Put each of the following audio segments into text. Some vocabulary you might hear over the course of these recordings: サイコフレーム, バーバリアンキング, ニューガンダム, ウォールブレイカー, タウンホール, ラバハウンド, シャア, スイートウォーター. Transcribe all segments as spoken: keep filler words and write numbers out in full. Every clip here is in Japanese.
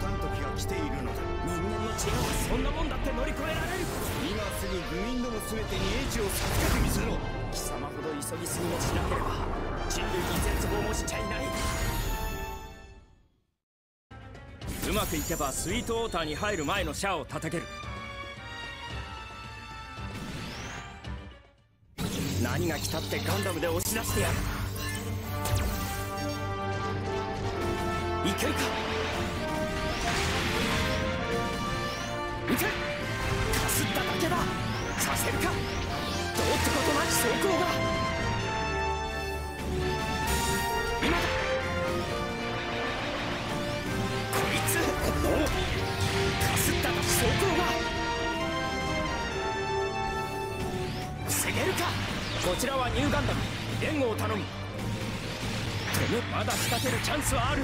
端時が来ているのだ。人間の知恵はそんなもんだって乗り越えられる。今すぐ愚民ども全てに英知を授けてみせろ。貴様ほど急ぎすぎもしなければ人類に絶望もしちゃいない。うまくいけばスイートウォーターに入る前のシャアを叩ける。何が来たってガンダムで押し出してやる。いけるか。いけ、かすっただけだ。させるか。どうってことなき成功が今だ。こいつおう、かすったなき成功が防げるか。こちらはニューガンダム、援護を頼む。まだ仕立てるチャンスはある。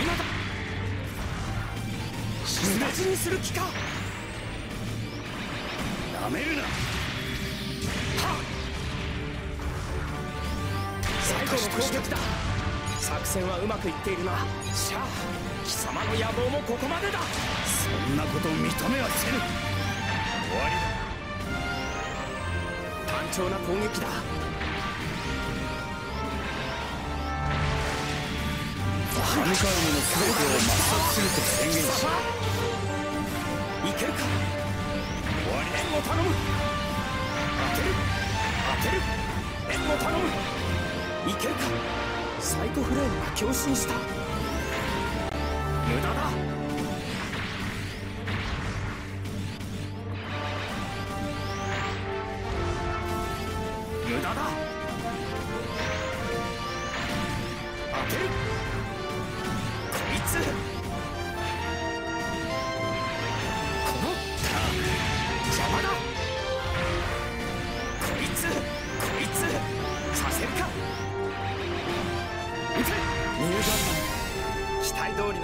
今だ。死なずにする気か。なめるな。はっ、最後の攻撃だ。作戦はうまくいっているな。シャア、貴様の野望もここまでだ。そんなことを認めはせぬ。終わりだ。貴重な攻撃だ。神界の全てを抹殺すると宣言し、いけるか。援護頼む。当てる、当てる。援護頼む。いけるか。サイコフレームが共振した。無駄だ。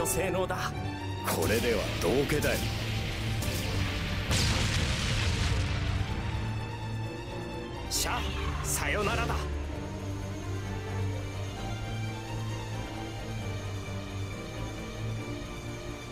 性能だ。これでは道化だよ。シャア、さよならだ。